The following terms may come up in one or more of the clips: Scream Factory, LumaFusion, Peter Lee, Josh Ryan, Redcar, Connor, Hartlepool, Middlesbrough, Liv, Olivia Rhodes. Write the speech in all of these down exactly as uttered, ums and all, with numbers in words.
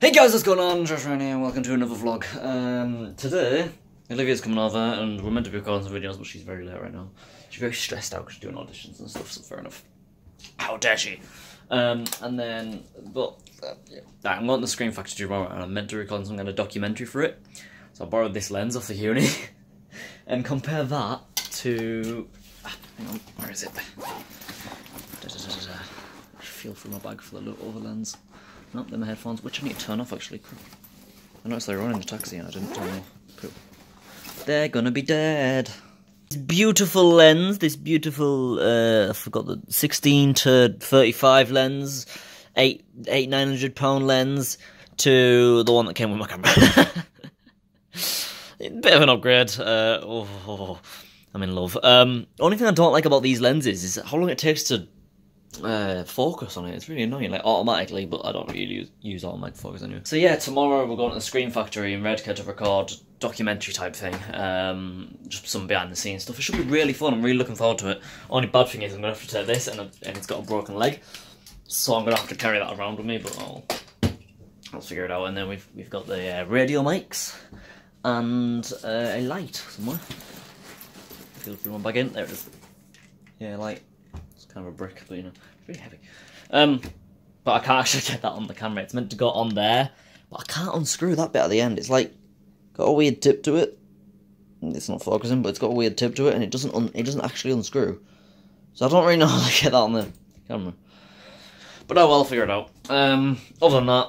Hey guys, what's going on? Josh Ryan here, welcome to another vlog. Um, today, Olivia's coming over and we're meant to be recording some videos, but she's very late right now. She's very stressed out because she's doing auditions and stuff, so fair enough. How dare she? Um, and then, but, uh, yeah. I'm going to the Scream Factory tomorrow and I'm meant to record some kind of documentary for it. So I borrowed this lens off the uni and compare that to, ah, hang on, where is it? Da, da, da, da, da. I feel through my bag for the other lens. Nope, they're my headphones, which I need to turn off actually. I noticed they were on in the taxi and I didn't turn them off. They're gonna be dead. This beautiful lens, this beautiful, uh, I forgot the sixteen to thirty-five lens, eight, eight, nine hundred pound lens to the one that came with my camera. Bit of an upgrade. Uh, oh, oh, I'm in love. Um, only thing I don't like about these lenses is how long it takes to uh focus on it. It's really annoying, like automatically, but I don't really use, use automatic focus anyway. So yeah, tomorrow we're going to the Scream Factory in Redcar to record documentary type thing, um just some behind the scenes stuff. It should be really fun. I'm really looking forward to it. Only bad thing is I'm gonna have to take this and, and it's got a broken leg, so I'm gonna have to carry that around with me, but I'll, I'll figure it out. And then we've, we've got the uh, radio mics and uh, a light somewhere. Feel free to run back in. There it is. Yeah, light. Kind of a brick, but you know, it's really heavy. Um, but I can't actually get that on the camera. It's meant to go on there, but I can't unscrew that bit at the end. It's like got a weird tip to it. It's not focusing, but it's got a weird tip to it, and it doesn't un it doesn't actually unscrew. So I don't really know how to get that on the camera. But oh well, I'll figure it out. Um, other than that,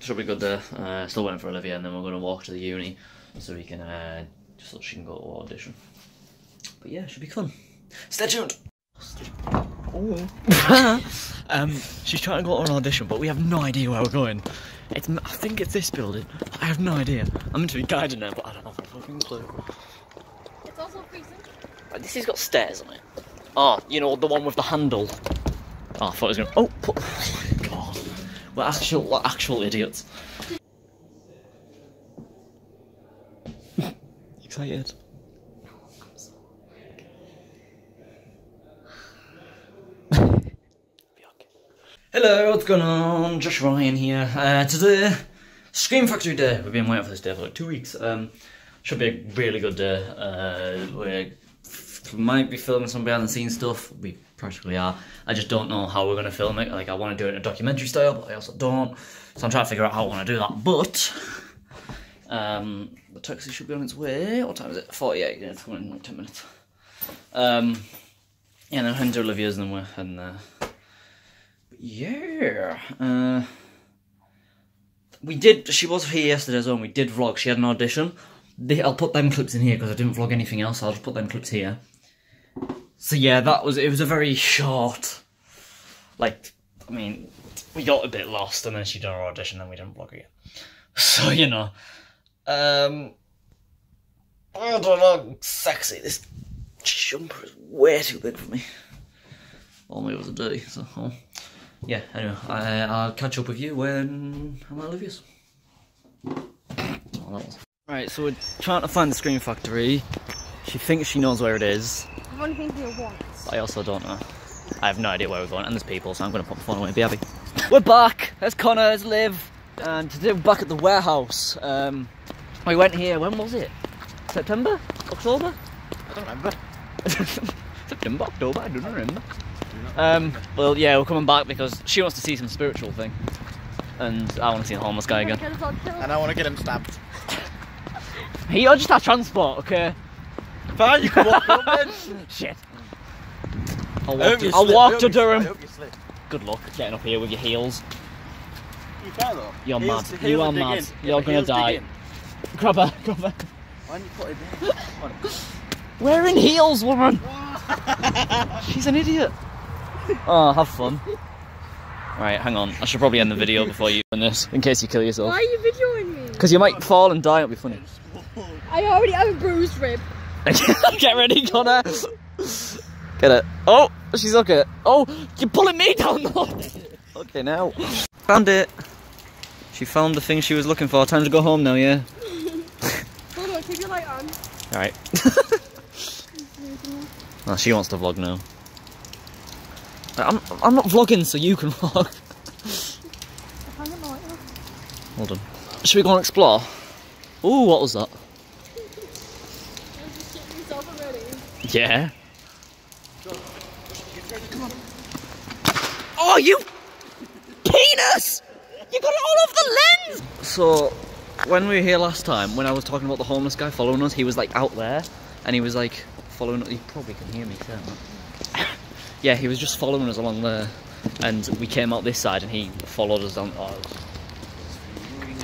should be good there. Uh, still waiting for Olivia, and then we're gonna walk to the uni so we can uh, just so she can go to audition. But yeah, it should be fun. Stay tuned. Stay tuned. um, she's trying to go on an audition, but we have no idea where we're going. It's, I think it's this building. I have no idea. I'm meant to be guiding her, but I don't have a fucking clue. It's also freezing. Right, this has got stairs on it. Ah, oh, you know, the one with the handle. Oh, I thought it was going to... Oh, put... oh my God. We're actual, we're actual idiots. Excited. Hello, what's going on? Josh Ryan here. Uh, today, Scream Factory Day. We've been waiting for this day for like two weeks. Um, should be a really good day. Uh, we might be filming some behind the scenes stuff. We practically are. I just don't know how we're going to film it. Like, I want to do it in a documentary style, but I also don't. So I'm trying to figure out how I want to do that. But, um, the taxi should be on its way. What time is it? forty-eight. Yeah, it's going in like ten minutes. Um, yeah, and then heading to Olivia's, and then we're heading there. Yeah, uh, we did, she was here yesterday as well, and we did vlog. She had an audition. They, I'll put them clips in here because I didn't vlog anything else, so I'll just put them clips here. So yeah, that was, it was a very short, like, I mean, we got a bit lost, and then she did her audition, and we didn't vlog again. So, you know, um, I don't know, sexy, this jumper is way too big for me. Only it was a day, so... Oh. Yeah, anyway, I, I'll catch up with you when I'm at Olivia's. Alright, so we're trying to find the Scream Factory. She thinks she knows where it is. I've only been here once. I also don't know. I have no idea where we're going, and there's people, so I'm going to put my phone away and be happy. We're back! That's Connor, that's Liv. And today we're back at the warehouse. Um, we went here, when was it? September? October? I don't remember. September, October, I don't remember. Um, well, yeah, we're coming back because she wants to see some spiritual thing. And I want to see the homeless guy again. And I want to get him stabbed. Hey, you're just our transport, okay? Fine, you can walk up then. Shit. I'll walk, to, I'll walk to Durham. Good luck getting up here with your heels. You can though. You're mad. You are mad. You're going to die. Grab her, grab her. Why didn't you put him in? Wearing heels, woman! She's an idiot. Oh, have fun. Right, hang on. I should probably end the video before you end this, in case you kill yourself. Why are you videoing me? Because you might fall and die, it'll be funny. I already have a bruised rib. Get ready, Connor. Get it. Oh, she's okay. Oh, you're pulling me down the hole. Okay, now. Found it. She found the thing she was looking for. Time to go home now, yeah? Hold on, keep your light on. Alright. Oh, she wants to vlog now. I'm, I'm not vlogging so you can vlog. Well done. Should we go and explore? Ooh, what was that? Yeah. Oh, you penis! You got it all off the lens! So, when we were here last time, when I was talking about the homeless guy following us, he was like out there, and he was like following us. You probably can hear me, can't you? Yeah, he was just following us along there, and we came out this side, and he followed us down. Oh,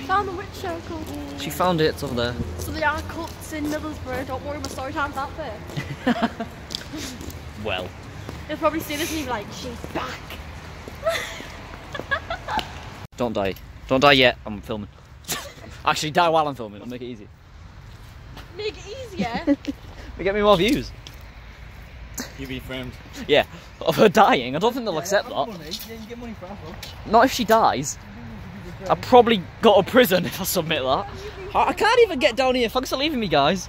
found the witch circle. She found it, it's over there. So there are cults in Middlesbrough, don't worry, my story time's that bit. Well. They'll probably see this and you'll be like, she's back. Don't die. Don't die yet, I'm filming. Actually, die while I'm filming, I'll make it easy. Make it easier? But get me more views. You be framed. Yeah, of her dying, I don't think they'll yeah, accept that. Money. Yeah, you get money for her. Not if she dies. I probably got to prison if I submit that. I can't even get down here. Thanks for leaving me, guys.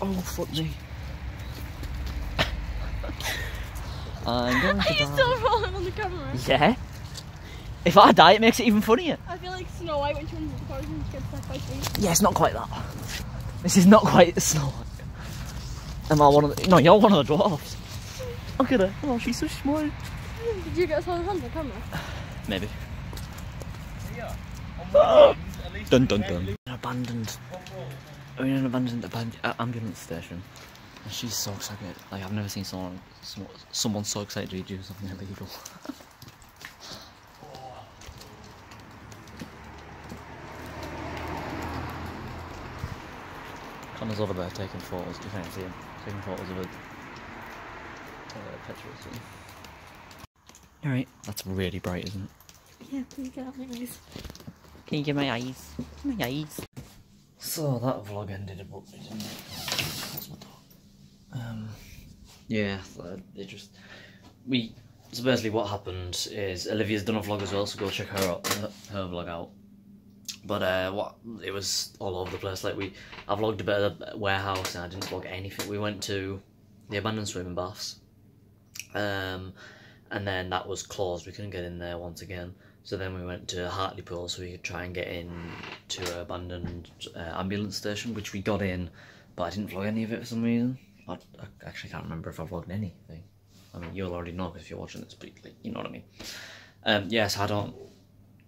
Oh, fuck me. I'm going to die. Are you still rolling on the camera? Yeah. If I die, it makes it even funnier. I feel like Snow White when she runs into the forest and gets attacked by trees. Yeah, it's not quite that. This is not quite Snow White. Am I one of the... No, you're one of the dwarves. Look at her. Oh, she's so small. Did you get us on the camera? Maybe. Oh. Dun dun dun. An abandoned, we're in an abandoned aband uh, ambulance station, and she's so excited. Like I've never seen someone, someone, someone so excited to do something illegal. Connor's over there taking photos. You can't see him taking photos of a uh, picture. All right, that's really bright, isn't it? Yeah, please get out my eyes. Can you get my eyes? My eyes. So that vlog ended abruptly, didn't it? Um, yeah, it just we. So basically, what happened is Olivia's done a vlog as well, so go check her out, her, her vlog out. But uh, what it was all over the place. Like we, I vlogged a bit of the warehouse, and I didn't vlog anything. We went to the abandoned swimming baths. Um. And then that was closed, we couldn't get in there once again. So then we went to Hartlepool so we could try and get in to an abandoned uh, ambulance station, which we got in, but I didn't vlog any of it for some reason. I, I actually can't remember if I vlogged anything. I mean, you'll already know if you're watching this, but you know what I mean. Um, yes, I don't,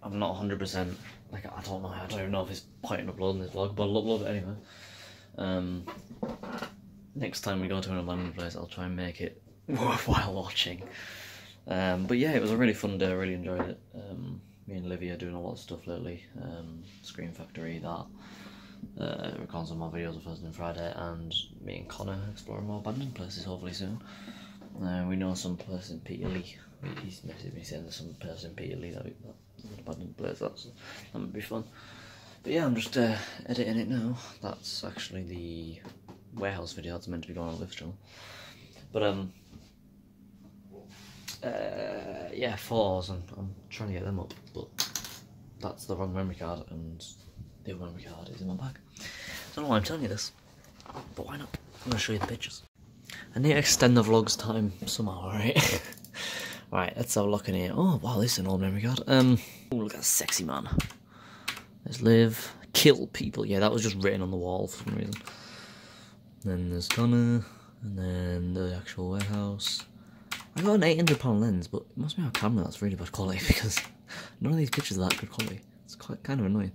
I'm not one hundred percent, like, I don't know, I don't even know if it's point in uploading this vlog, but I'll upload it anyway. Um, next time we go to an abandoned place, I'll try and make it worthwhile watching. Um, but yeah, it was a really fun day, I really enjoyed it. Um, me and Olivia are doing a lot of stuff lately. Um, Scream Factory, that. Uh, recording some more videos on Thursday and Friday, and me and Connor exploring more abandoned places, hopefully soon. Uh, we know some place in Peter Lee. He's messaged me saying there's some place in Peter Lee that, we, that's an abandoned place, that's, that might be fun. But yeah, I'm just uh, editing it now. That's actually the warehouse video that's meant to be going on Liv's channel. But um... Uh, yeah, photos, and I'm trying to get them up, but that's the wrong memory card, and the other memory card is in my bag. I don't know why I'm telling you this, but why not? I'm going to show you the pictures. I need to extend the vlog's time somehow, alright? Right, let's have a look in here. Oh, wow, this is an old memory card. Um, oh, look at that sexy man. There's Liv. Kill people. Yeah, that was just written on the wall for some reason. Then there's Connor, and then the actual warehouse. I got an eight hundred pound lens, but it must be our camera that's really bad quality because none of these pictures are that good quality. It's quite kind of annoying.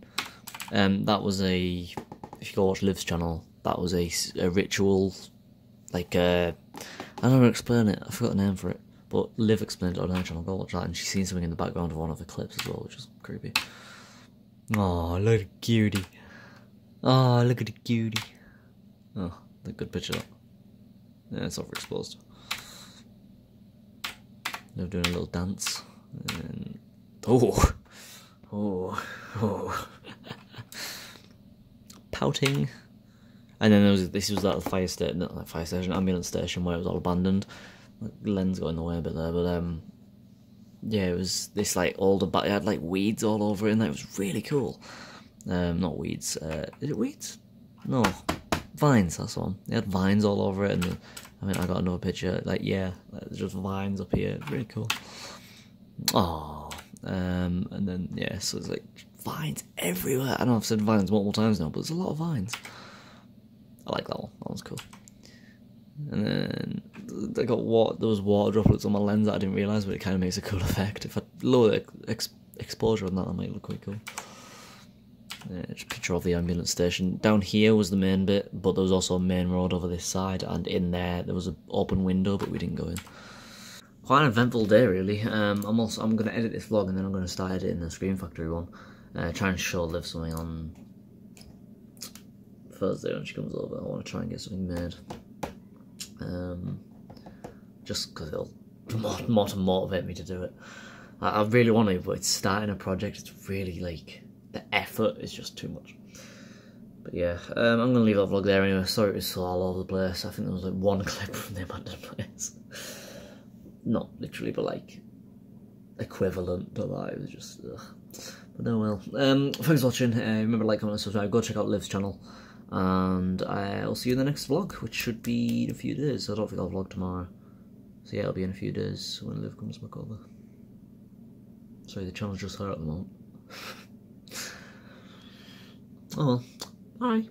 Um, that was a, if you go watch Liv's channel, that was a, a ritual, like, uh, I don't know how to explain it, I forgot the name for it, but Liv explained it on her channel, go watch that, and she's seen something in the background of one of the clips as well, which is creepy. Oh, look at the cutie. Oh, look at the cutie. Oh, that's a good picture. Yeah, it's overexposed. They're doing a little dance, and oh, oh, oh, pouting, and then there was, this was that fire station, not that fire station, ambulance station where it was all abandoned. The lens got in the way a bit there, but um, yeah, it was this like old, it had like weeds all over it, and that was really cool. Um, not weeds, uh, is it weeds? No, vines. That's one. They had vines all over it, and. The, I mean, I got another picture, like, yeah, like, just vines up here, really cool. Oh, Um, and then, yeah, so it's like vines everywhere. I know I've said vines multiple times now, but there's a lot of vines. I like that one. That one's cool. And then they got water, there was water droplets on my lens that I didn't realise, but it kind of makes a cool effect. If I lower the ex exposure on that, that might look quite cool. Yeah, just a picture of the ambulance station. Down here was the main bit, but there was also a main road over this side, and in there there was an open window, but we didn't go in. Quite an eventful day, really. Um, I'm also I'm going to edit this vlog, and then I'm going to start editing the Scream Factory one. Uh, try and show Liv something on Thursday when she comes over. I want to try and get something made. Um, just because it'll more, more to motivate me to do it. I, I really want to, but it's starting a project. It's really like the effort is just too much. But yeah, um, I'm going to leave that vlog there anyway. Sorry it was so all over the place. I think there was like one clip from the abandoned place. Not literally, but like equivalent to that. It was just ugh. But no, well. Um, thanks for watching. Uh, remember to like, comment, and subscribe. Go check out Liv's channel. And I'll see you in the next vlog, which should be in a few days. I don't think I'll vlog tomorrow. So yeah, it'll be in a few days when Liv comes back over. Sorry, the channel's just her at the moment. Oh well. Bye.